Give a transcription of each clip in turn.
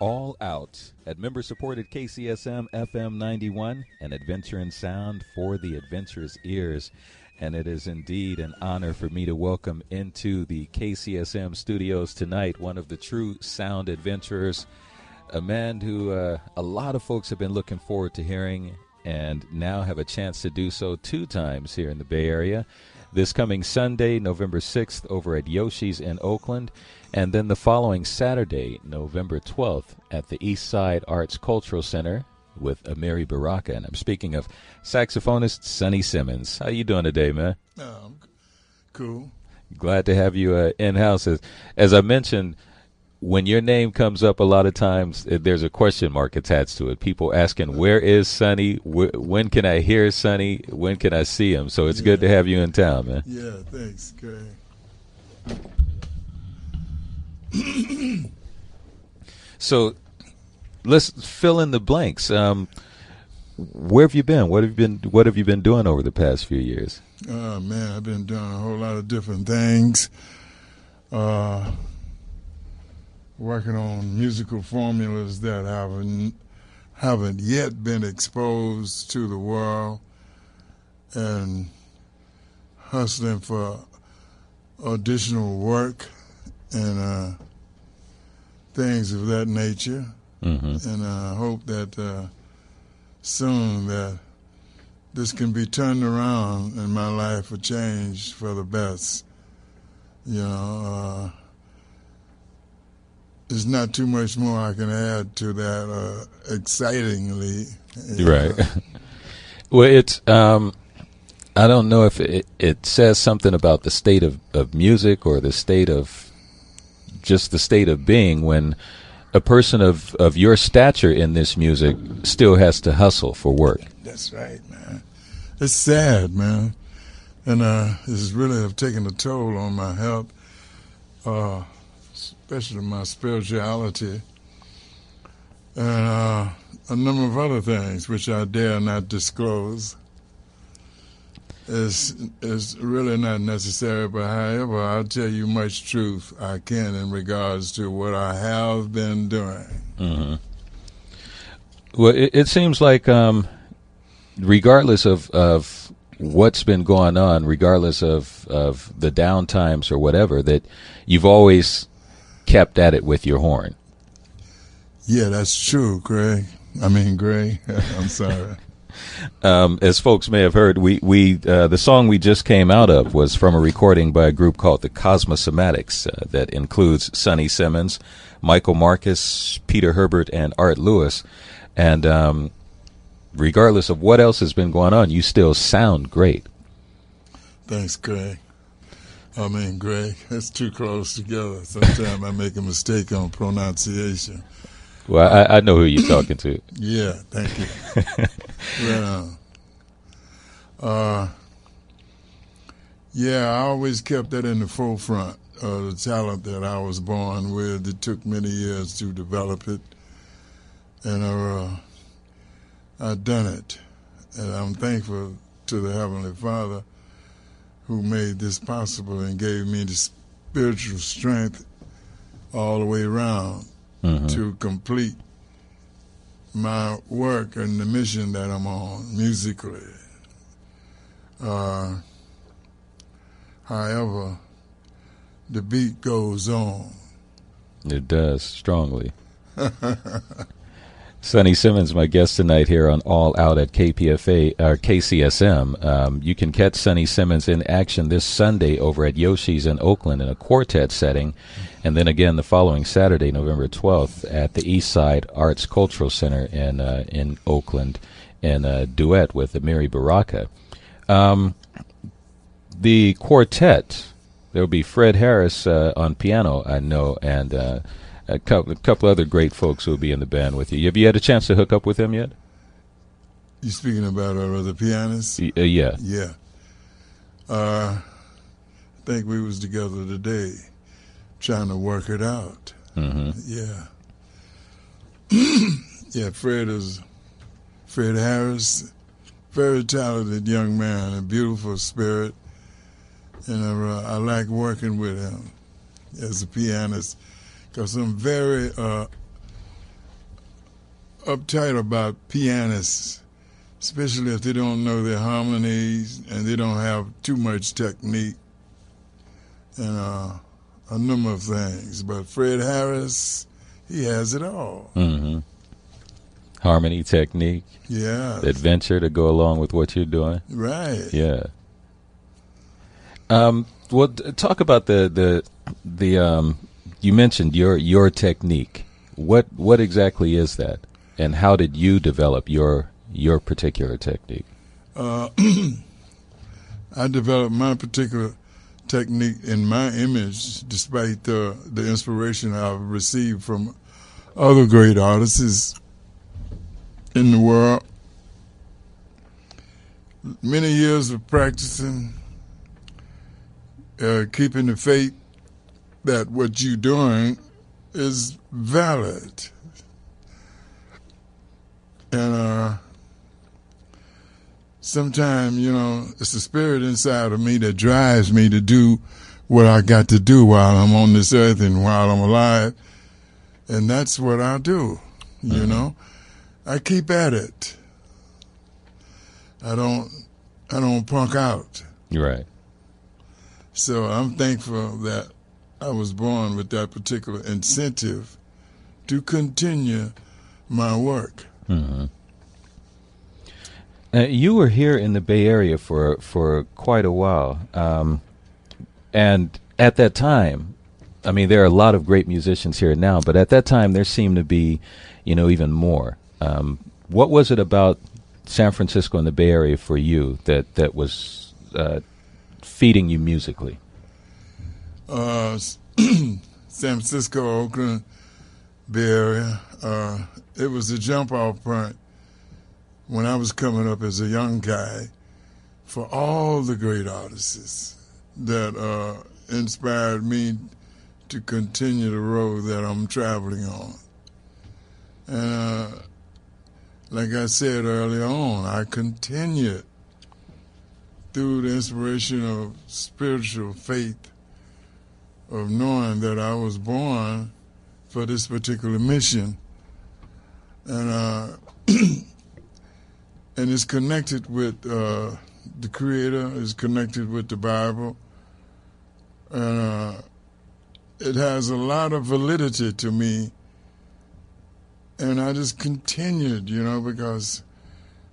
All Out at member-supported KCSM FM 91, an adventure in sound for the adventurous ears. And it is indeed an honor for me to welcome into the KCSM studios tonight one of the true sound adventurers, a man who a lot of folks have been looking forward to hearing and now have a chance to do so two times here in the Bay Area. This coming Sunday, November 6th, over at Yoshi's in Oakland, and then the following Saturday, November 12th, at the Eastside Arts Cultural Center, with Amiri Baraka, and I'm speaking of saxophonist Sonny Simmons. How you doing today, man? Cool. Glad to have you in-house. As I mentioned, when your name comes up, a lot of times there's a question mark attached to it. People asking, where is Sonny? When can I hear Sonny? When can I see him? So it's good to have you in town, man. Yeah, thanks, Craig. So let's fill in the blanks. Where have you been? What have you been doing over the past few years? Oh man, I've been doing a whole lot of different things. Working on musical formulas that haven't yet been exposed to the world, and hustling for additional work and things of that nature. Mm-hmm. And I hope that soon that this can be turned around and my life will change for the best. You know, there's not too much more I can add to that excitingly. Right. Well, it's I don't know if it says something about the state of music or the state of just the state of being when a person of your stature in this music still has to hustle for work. That's right, man. It's sad, man. And it's really have taken a toll on my health, especially my spirituality, and a number of other things which I dare not disclose. It's really not necessary, but however, I'll tell you much truth I can in regards to what I have been doing. Mm-hmm. Well, it seems like regardless of what's been going on, regardless of the down times or whatever, that you've always kept at it with your horn. Yeah, that's true, Craig. I mean, Gray. I'm sorry. As folks may have heard, we the song we just came out of was from a recording by a group called the Cosmosomatics that includes Sonny Simmons, Michael Marcus, Peter Herbert, and Art Lewis. And regardless of what else has been going on, you still sound great. Thanks, Craig. I mean, Greg, that's too close together. Sometimes I make a mistake on pronunciation. Well, I know who you're talking to. Yeah, thank you. Well, yeah, I always kept that in the forefront of the talent that I was born with. It took many years to develop it, and I've done it. And I'm thankful to the Heavenly Father who made this possible and gave me the spiritual strength all the way around. Mm-hmm. To complete my work and the mission that I'm on musically. However, the beat goes on. It does, strongly. Sonny Simmons, my guest tonight here on All Out at KPFA, or KCSM. You can catch Sonny Simmons in action this Sunday over at Yoshi's in Oakland in a quartet setting, and then again the following Saturday, November 12th, at the Eastside Arts Cultural Center in Oakland in a duet with Amiri Baraka. The quartet, there will be Fred Harris on piano, I know, and a couple other great folks who will be in the band with you. Have you had a chance to hook up with them yet? You speaking about our other pianists? Yeah. Yeah. I think we was together today trying to work it out. Mm-hmm. Yeah. Yeah, Fred Harris, very talented young man, a beautiful spirit. And I like working with him as a pianist, because I'm very uptight about pianists, especially if they don't know their harmonies and they don't have too much technique and a number of things. But Fred Harris, he has it all. Mm-hmm. Harmony, technique, yeah, adventure to go along with what you're doing. Right. Yeah. Well, talk about the you mentioned your technique. What exactly is that, and how did you develop your particular technique? I developed my particular technique in my image, despite the inspiration I've received from other great artists in the world. Many years of practicing, keeping the faith that what you're doing is valid. And sometimes, you know, it's the spirit inside of me that drives me to do what I got to do while I'm on this earth and while I'm alive. And that's what I do, you mm-hmm. know. I keep at it. I don't punk out. You're right. So I'm thankful that I was born with that particular incentive to continue my work. Mm-hmm. You were here in the Bay Area for quite a while, and at that time, I mean, there are a lot of great musicians here now, but at that time there seemed to be, you know, even more. What was it about San Francisco and the Bay Area for you that was feeding you musically? San Francisco, Oakland, Bay Area, it was the jump-off point when I was coming up as a young guy for all the great artists that inspired me to continue the road that I'm traveling on. And like I said earlier on, I continued through the inspiration of spiritual faith, of knowing that I was born for this particular mission. And and it's connected with the Creator, it's connected with the Bible, and it has a lot of validity to me. And I just continued, you know, because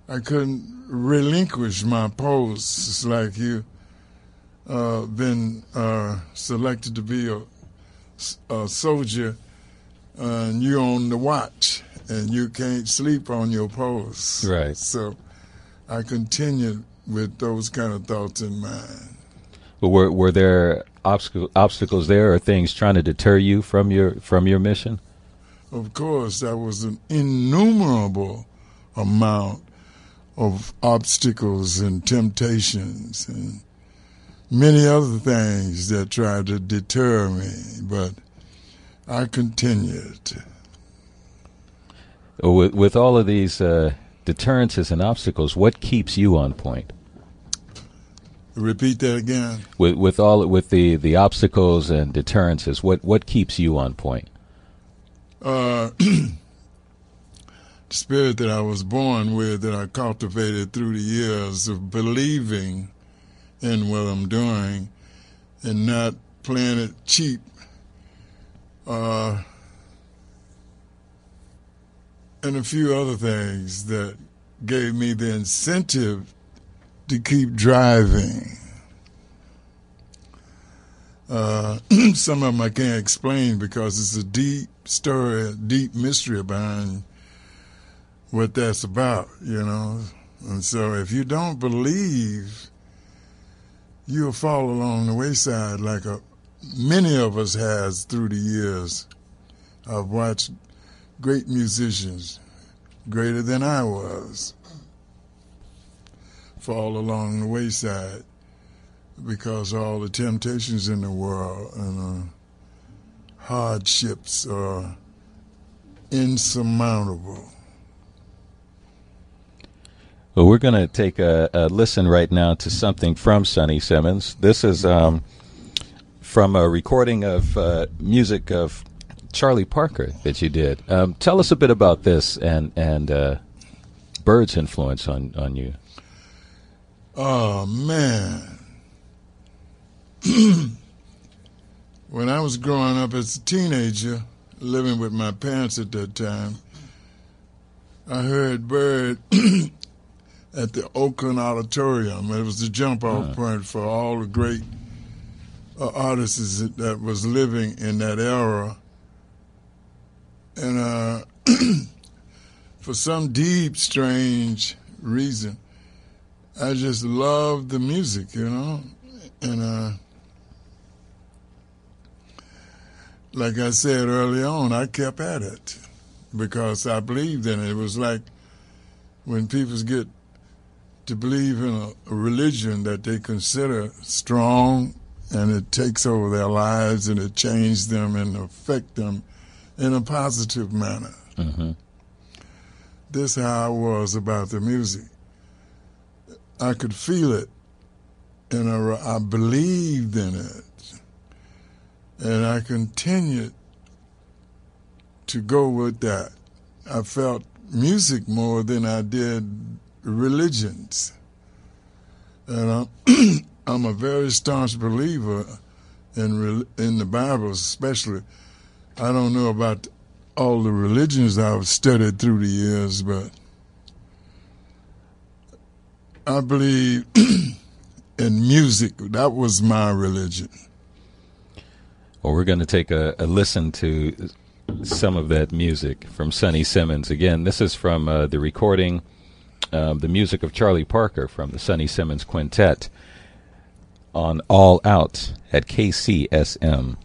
I couldn't relinquish my posts. It's like you been selected to be a soldier, and you're on the watch, and you can't sleep on your post. Right. So I continued with those kind of thoughts in mind. But were there obstacles there, or things trying to deter you from your mission? Of course, there was an innumerable amount of obstacles and temptations and many other things that tried to deter me, but I continued. With all of these deterrences and obstacles, what keeps you on point? Repeat that again. With the obstacles and deterrences, what keeps you on point? The spirit that I was born with, that I cultivated through the years of believing in what I'm doing and not playing it cheap. And a few other things that gave me the incentive to keep driving. Some of them I can't explain because it's a deep story, a deep mystery behind what that's about, you know. And so if you don't believe, you'll fall along the wayside like many of us has through the years. I've watched great musicians, greater than I was, fall along the wayside because of all the temptations in the world and hardships are insurmountable. Well, we're going to take a listen right now to something from Sonny Simmons. This is from a recording of music of Charlie Parker that you did. Tell us a bit about this and Bird's influence on you. Oh, man. When I was growing up as a teenager, living with my parents at that time, I heard Bird at the Oakland Auditorium. It was the jump-off point for all the great artists that was living in that era. And for some deep, strange reason, I just loved the music, you know? And like I said early on, I kept at it because I believed in it. It was like when people get to believe in a religion that they consider strong and it takes over their lives and it changes them and affects them in a positive manner. Mm-hmm. This is how I was about the music. I could feel it, and I believed in it. And I continued to go with that. I felt music more than I did religions. And I'm a very staunch believer in the Bible, especially. I don't know about all the religions I've studied through the years, but I believe in music. That was my religion. Well, we're going to take a listen to some of that music from Sonny Simmons. Again, this is from the recording, the music of Charlie Parker from the Sonny Simmons Quintet on All Out at KCSM.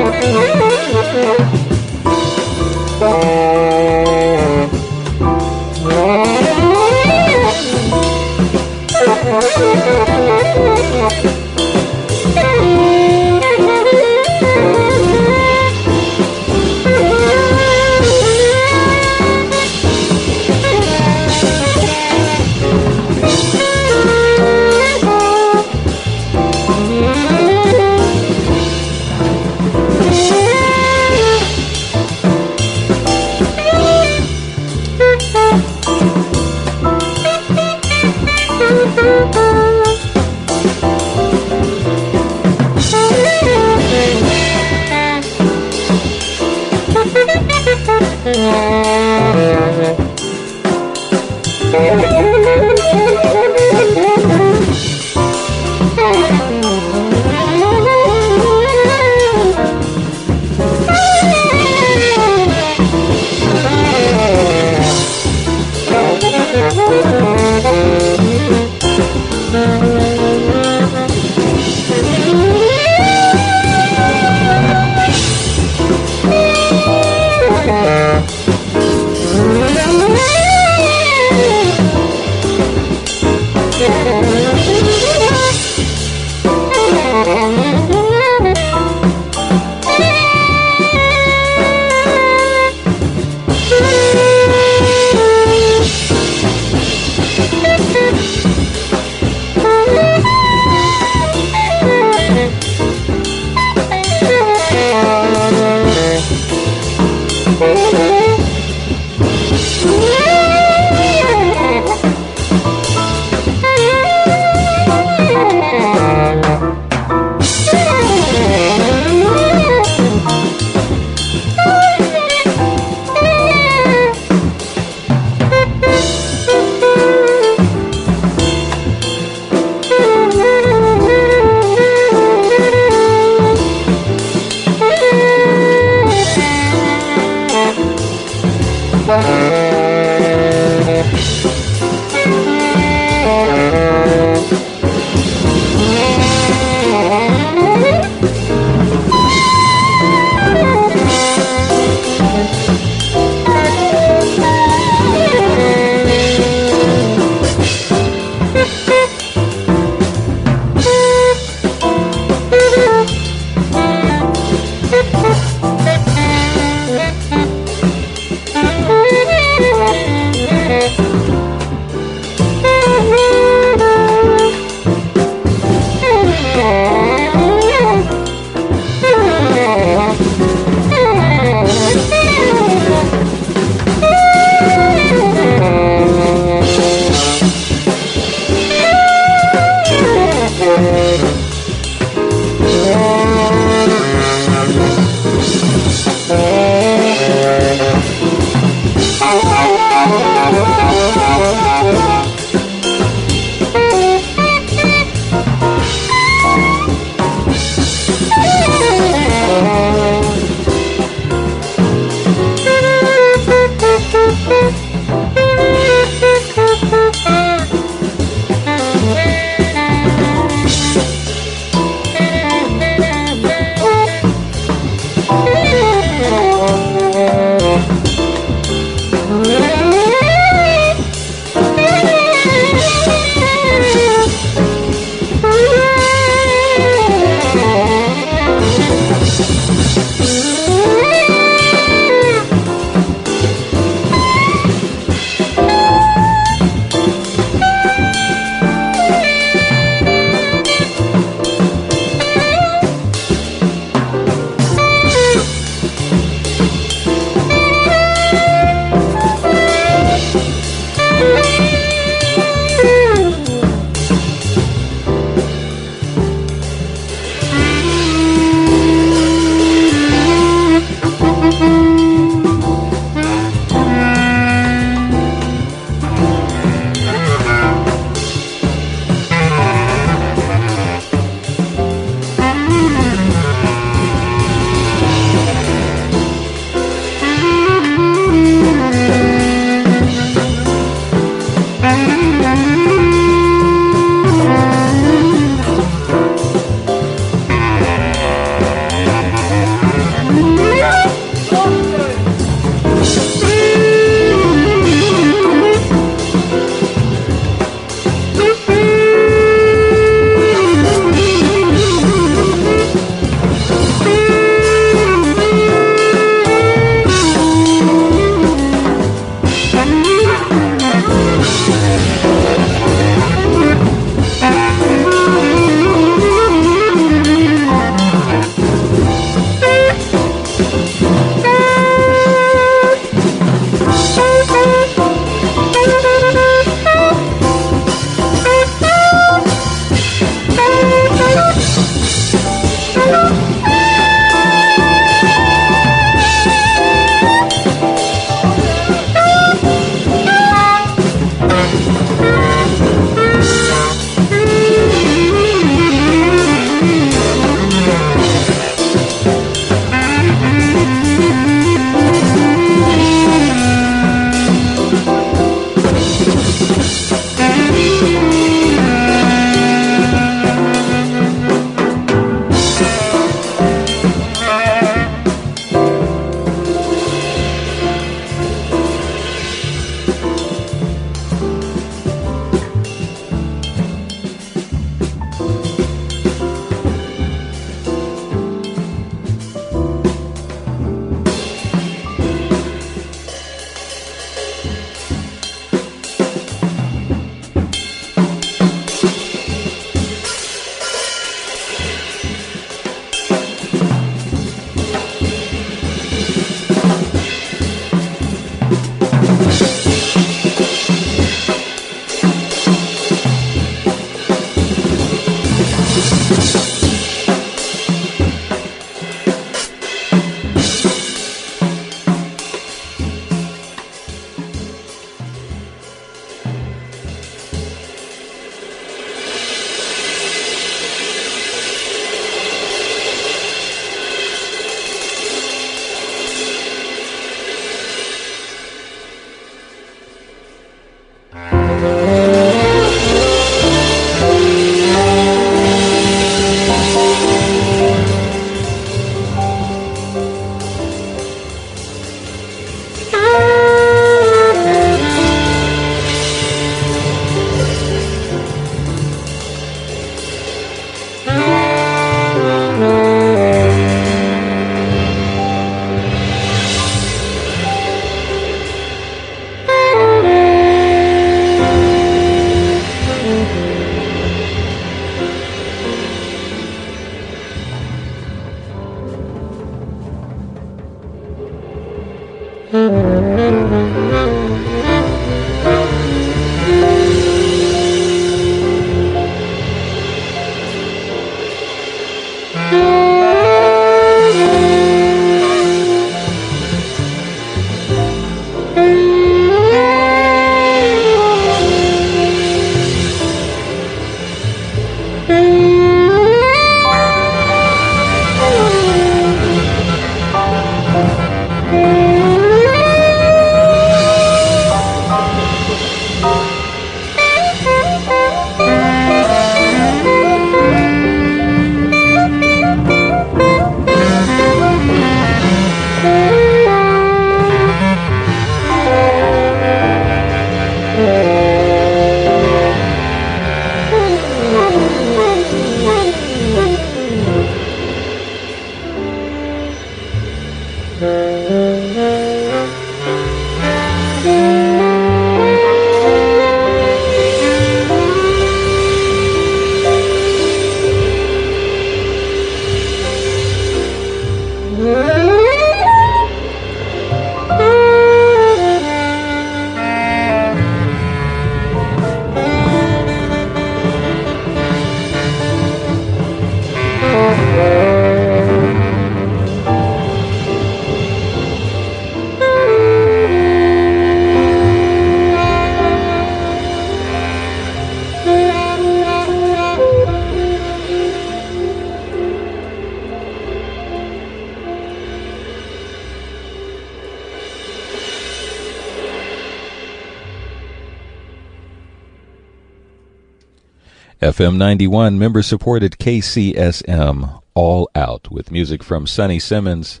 FM 91, member-supported KCSM, All Out, with music from Sonny Simmons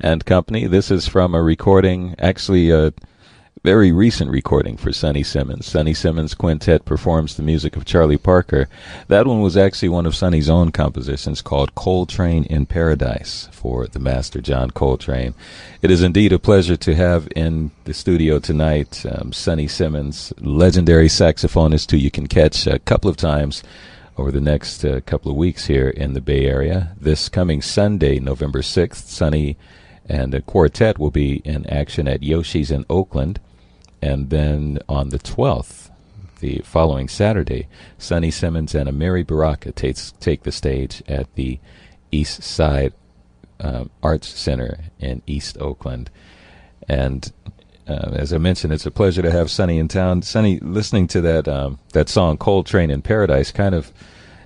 and company. This is from a recording, actually a very recent recording for Sonny Simmons. Sonny Simmons Quintet performs the music of Charlie Parker. That one was actually one of Sonny's own compositions called Coltrane in Paradise for the master John Coltrane. It is indeed a pleasure to have in the studio tonight Sonny Simmons, legendary saxophonist who you can catch a couple of times over the next couple of weeks here in the Bay Area. This coming Sunday, November 6th, Sonny and a quartet will be in action at Yoshi's in Oakland. And then on the 12th, the following Saturday, Sonny Simmons and Amiri Baraka take the stage at the Eastside Arts Center in East Oakland. And as I mentioned, it's a pleasure to have Sonny in town. Sonny, listening to that song Coltrane in Paradise kind of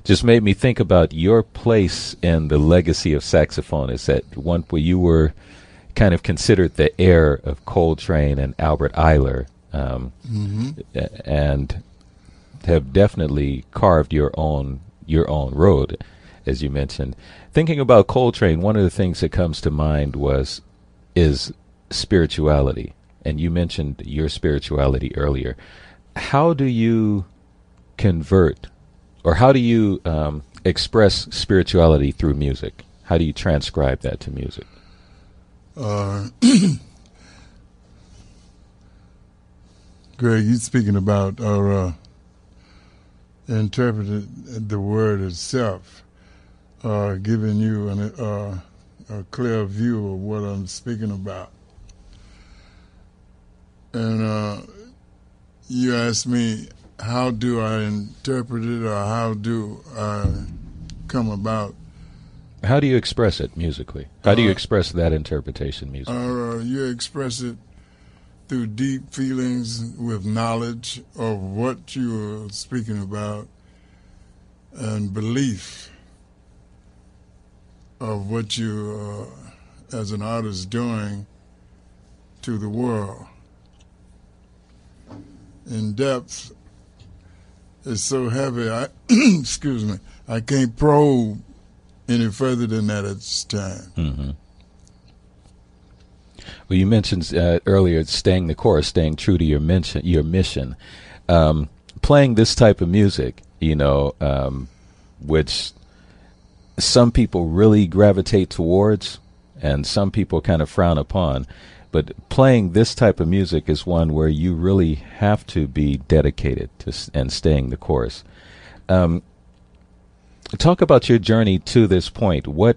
just made me think about your place in the legacy of saxophonists at one point you were kind of considered the heir of Coltrane and Albert Eiler, and have definitely carved your own road, as you mentioned. Thinking about Coltrane, one of the things that comes to mind is spirituality, and you mentioned your spirituality earlier. How do you convert, or how do you express spirituality through music? How do you transcribe that to music? Greg, you're speaking about or interpreting the word itself, giving you a clear view of what I'm speaking about. And you asked me, how do I interpret it, or how do I come about? How do you express it musically? How do you express that interpretation musically? You express it through deep feelings with knowledge of what you are speaking about and belief of what you as an artist doing to the world. In depth, it's so heavy, excuse me, I can't probe any further than that at this time. Mm-hmm. Well, you mentioned earlier staying the course, staying true to your mission. Playing this type of music, which some people really gravitate towards and some people kind of frown upon, but playing this type of music is one where you really have to be dedicated to and staying the course. Talk about your journey to this point. What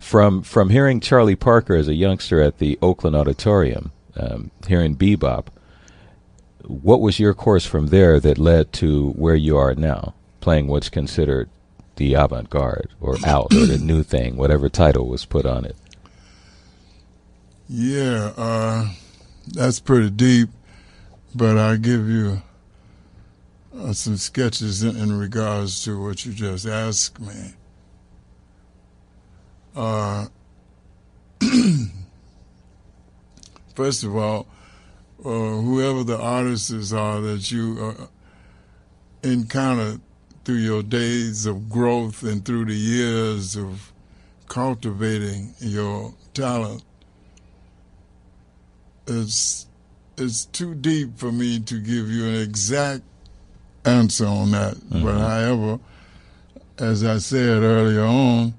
from hearing Charlie Parker as a youngster at the Oakland Auditorium, hearing bebop. What was your course from there that led to where you are now, playing what's considered the avant-garde or out or the new thing, whatever title was put on it? Yeah, that's pretty deep, but I'll give you some sketches in regards to what you just asked me. First of all, whoever the artists are that you encounter through your days of growth and through the years of cultivating your talent, it's too deep for me to give you an exact answer on that. Mm-hmm. But however, as I said earlier on,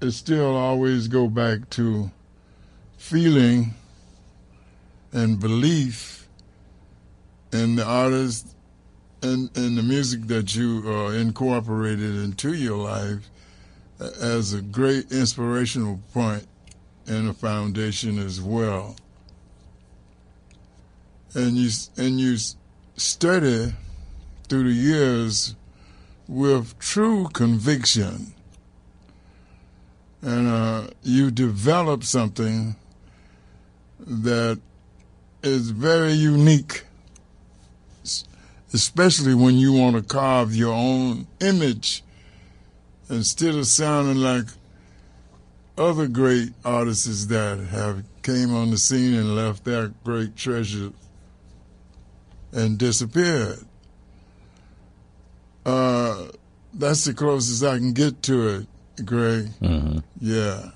it still always go back to feeling and belief in the artist and the music that you incorporated into your life as a great inspirational point and a foundation as well. And you study through the years with true conviction, and you develop something that is very unique, especially when you want to carve your own image instead of sounding like other great artists that have came on the scene and left their great treasure and disappeared. That's the closest I can get to it, Greg. Mm-hmm. Yeah,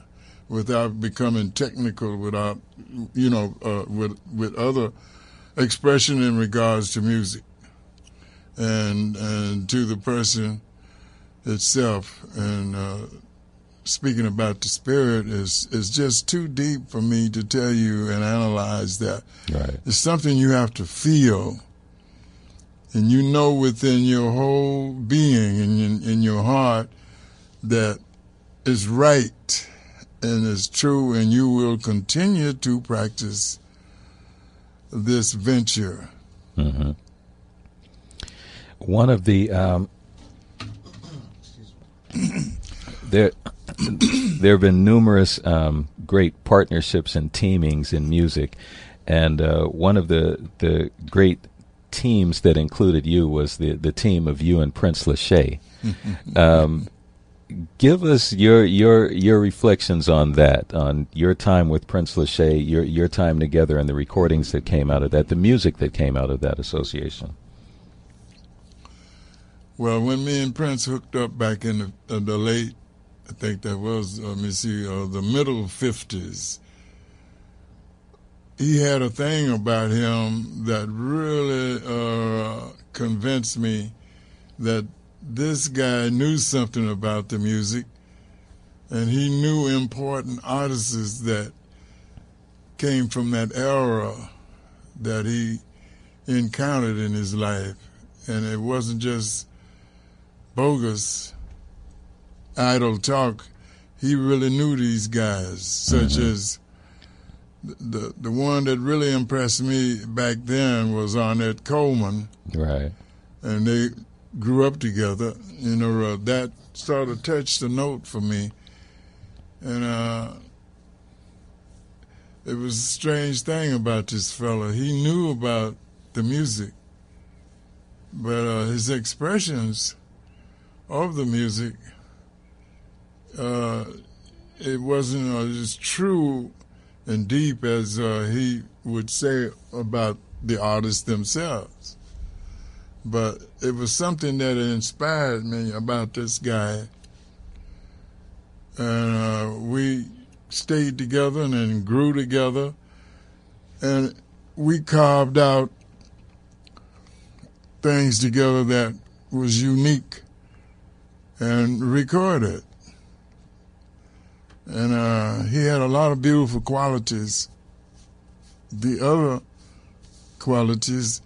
without becoming technical, without with other expression in regards to music and to the person itself. And speaking about the spirit is just too deep for me to tell you and analyze that. Right. It's something you have to feel, and you know within your whole being and in your heart that is right and is true, and you will continue to practice this venture. Mm-hmm. One of the there have been numerous great partnerships and teamings in music, and one of the great teams that included you was the team of you and Prince Lachey. Give us your reflections on that, on your time with Prince Lachey, your time together, and the recordings that came out of that, the music that came out of that association. Well, when me and Prince hooked up back in the late, I think that was, the middle 50s, he had a thing about him that really convinced me that this guy knew something about the music, and he knew important artists that came from that era that he encountered in his life. And it wasn't just bogus, idle talk. He really knew these guys, such mm-hmm. as the one that really impressed me back then was Arnett Coleman. Right. And they grew up together, that sort of touched a note for me. And it was a strange thing about this fella. He knew about the music, but his expressions of the music, it wasn't as true and deep as he would say about the artists themselves. But it was something that inspired me about this guy. And we stayed together and then grew together. And we carved out things together that was unique and recorded. And he had a lot of beautiful qualities. The other qualities,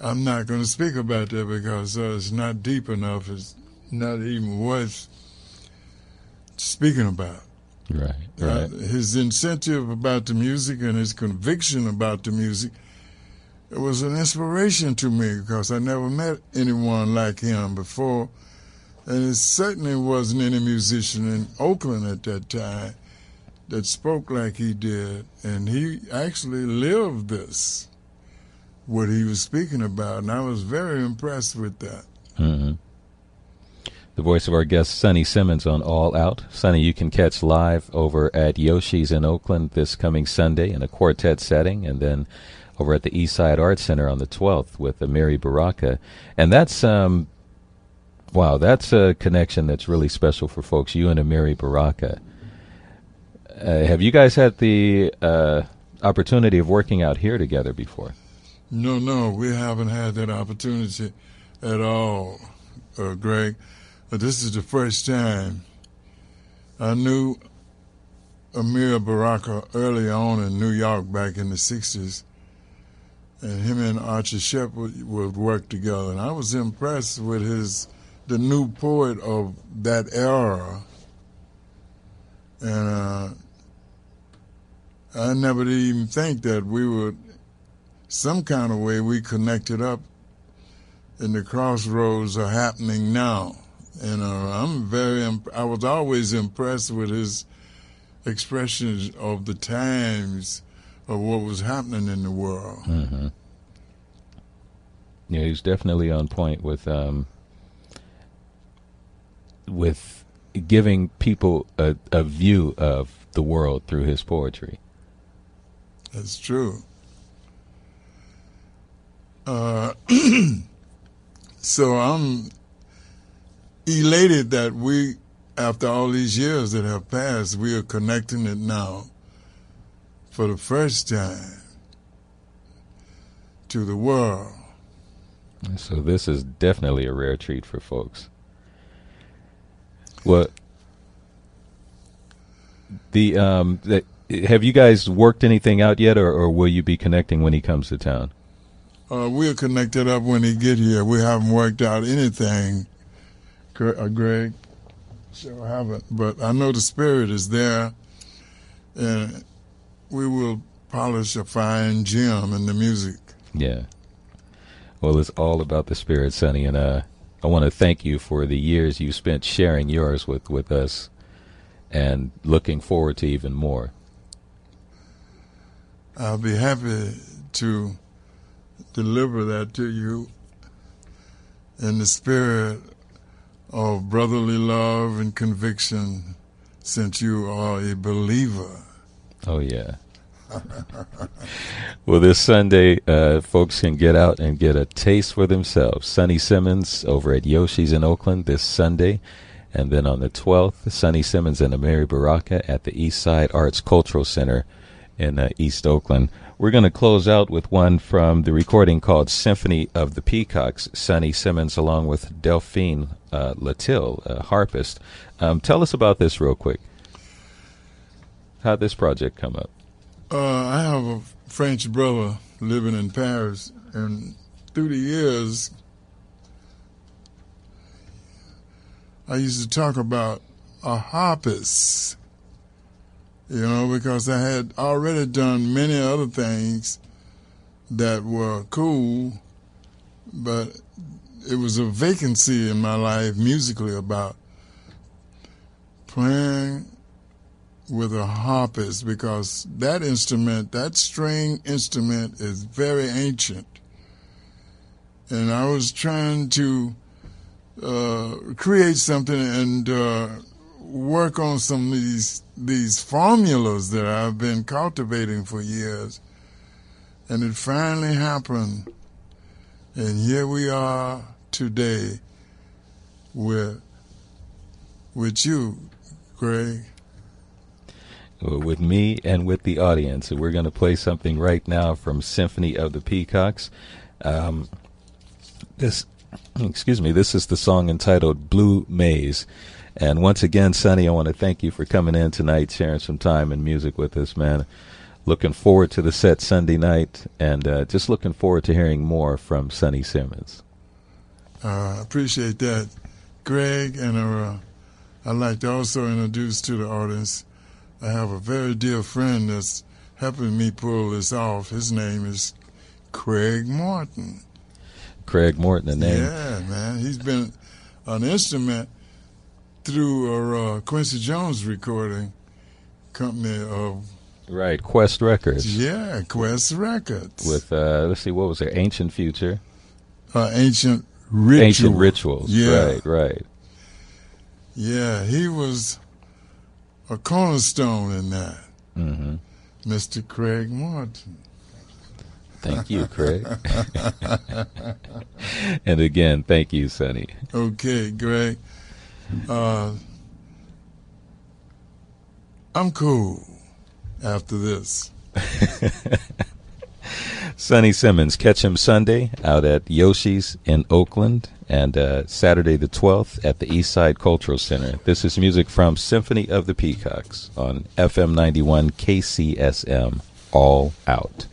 I'm not going to speak about that because it's not deep enough. It's not even worth speaking about. Right, right. His incentive about the music and his conviction about the music, it was an inspiration to me because I never met anyone like him before. And it certainly wasn't any musician in Oakland at that time that spoke like he did. And he actually lived this, what he was speaking about. And I was very impressed with that. Mm-hmm. The voice of our guest, Sonny Simmons, on All Out. Sonny, you can catch live over at Yoshi's in Oakland this coming Sunday in a quartet setting, and then over at the Eastside Arts Center on the 12th with Amiri Baraka. And that's, wow, that's a connection that's really special for folks, you and Amiri Baraka. Have you guys had the opportunity of working out here together before? No, no, we haven't had that opportunity at all, Greg. But this is the first time. I knew Amiri Baraka early on in New York back in the 60s, and him and Archie Shepp would work together. And I was impressed with the new poet of that era. And I never did even think that we would, some kind of way, we connected up, and the crossroads are happening now. And I was always impressed with his expressions of the times of what was happening in the world. Mm-hmm. Yeah, he's definitely on point with giving people a view of the world through his poetry. That's true. So I'm elated that we, after all these years that have passed, we are connecting it now for the first time to the world. So this is definitely a rare treat for folks. Well, have you guys worked anything out yet, or will you be connecting when he comes to town? We'll connect it up when he get here. We haven't worked out anything, Greg, sure haven't. But I know the spirit is there, and we will polish a fine gem in the music. Yeah. Well, it's all about the spirit, Sonny, and I want to thank you for the years you spent sharing yours with us, and looking forward to even more. I'll be happy to deliver that to you in the spirit of brotherly love and conviction, since you are a believer. Oh, yeah. Well, this Sunday, folks can get out and get a taste for themselves. Sonny Simmons over at Yoshi's in Oakland this Sunday. And then on the 12th, Sonny Simmons and Amiri Baraka at the Eastside Arts Cultural Center in East Oakland. We're going to close out with one from the recording called Symphony of the Peacocks, Sonny Simmons along with Delphine Latille, a harpist. Tell us about this real quick. How'd this project come up? I have a French brother living in Paris, and through the years, I used to talk about a harpist, you know, because I had already done many other things that were cool, but it was a vacancy in my life musically about playing with a harpist, because that instrument, that string instrument, is very ancient. And I was trying to create something and work on some of these formulas that I've been cultivating for years. And it finally happened. And here we are today with you, Craig. With me and with the audience. We're going to play something right now from Symphony of the Peacocks. This is the song entitled Blue Maze. And once again, Sonny, I want to thank you for coming in tonight, sharing some time and music with us, man. Looking forward to the set Sunday night, and just looking forward to hearing more from Sonny Simmons. I appreciate that, Greg, and I'd like to also introduce to the audience I have a very dear friend that's helping me pull this off. His name is Craig Morton. Craig Morton, the name. Yeah, man. He's been an instrument through Quincy Jones recording company of... Right, Quest Records. Yeah, Quest Records. With, let's see, what was it? Ancient Future. Ancient Rituals. Ancient Rituals, yeah. Right, right. Yeah, he was a cornerstone in that. Mm-hmm. Mr. Craig Morton. Thank you, Craig. And again, thank you, Sonny. Okay, Greg. I'm cool after this. Sonny Simmons, catch him Sunday out at Yoshi's in Oakland, and Saturday the 12th at the Eastside Cultural Center. This is music from Symphony of the Peacocks on FM 91 KCSM, All Out.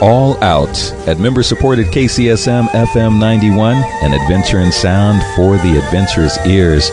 All Out at member-supported KCSM FM 91, an adventure in sound for the adventurous ears.